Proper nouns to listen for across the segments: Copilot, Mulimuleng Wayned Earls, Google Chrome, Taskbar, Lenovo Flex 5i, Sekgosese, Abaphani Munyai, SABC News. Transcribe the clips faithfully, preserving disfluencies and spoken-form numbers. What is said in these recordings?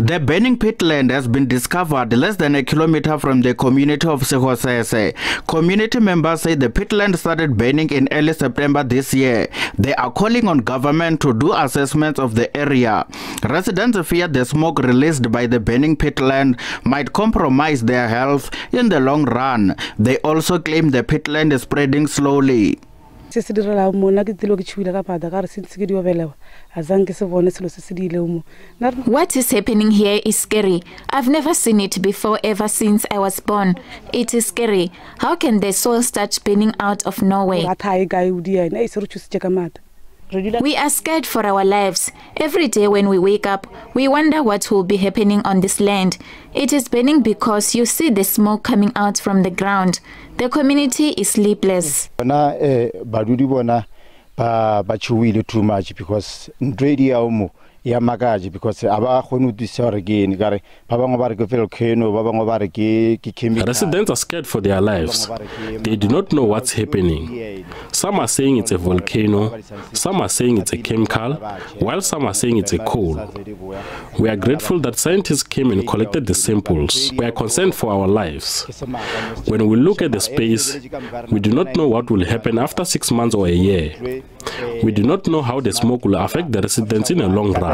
The burning peatland has been discovered less than a kilometer from the community of Sekgosese. Community members say the peatland started burning in early September this year. They are calling on government to do assessments of the area. Residents fear the smoke released by the burning peatland might compromise their health in the long run. They also claim the peatland is spreading slowly. Since the last month, the local What is happening here is scary. I've never seen it before ever since I was born. It is scary. How can the soil start spinning out of nowhere? We are scared for our lives. Every day when we wake up, we wonder what will be happening on this land. It is burning because you see the smoke coming out from the ground. The community is sleepless. Too much because Because residents are scared for their lives. They do not know what's happening. Some are saying it's a volcano, some are saying it's a chemical, while some are saying it's a coal. We are grateful that scientists came and collected the samples. We are concerned for our lives. When we look at the space, we do not know what will happen after six months or a year. We do not know how the smoke will affect the residents in the long run.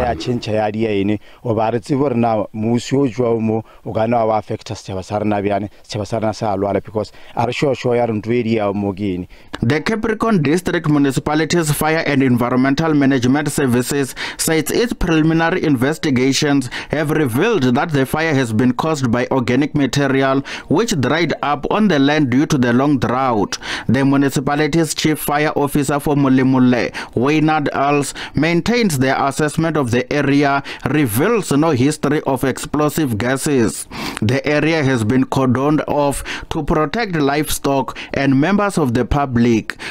The Capricorn District Municipality's Fire and Environmental Management Services says its preliminary investigations have revealed that the fire has been caused by organic material which dried up on the land due to the long drought. The municipality's chief fire officer for Mulimuleng, Wayned Earls, maintains their assessment of the area reveals no history of explosive gases. The area has been cordoned off to protect livestock and members of the public.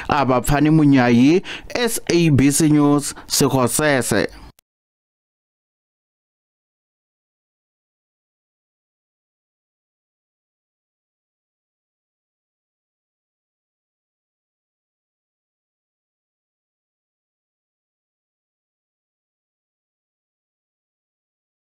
Abaphani Munyai, S A B C News, Sekgosese.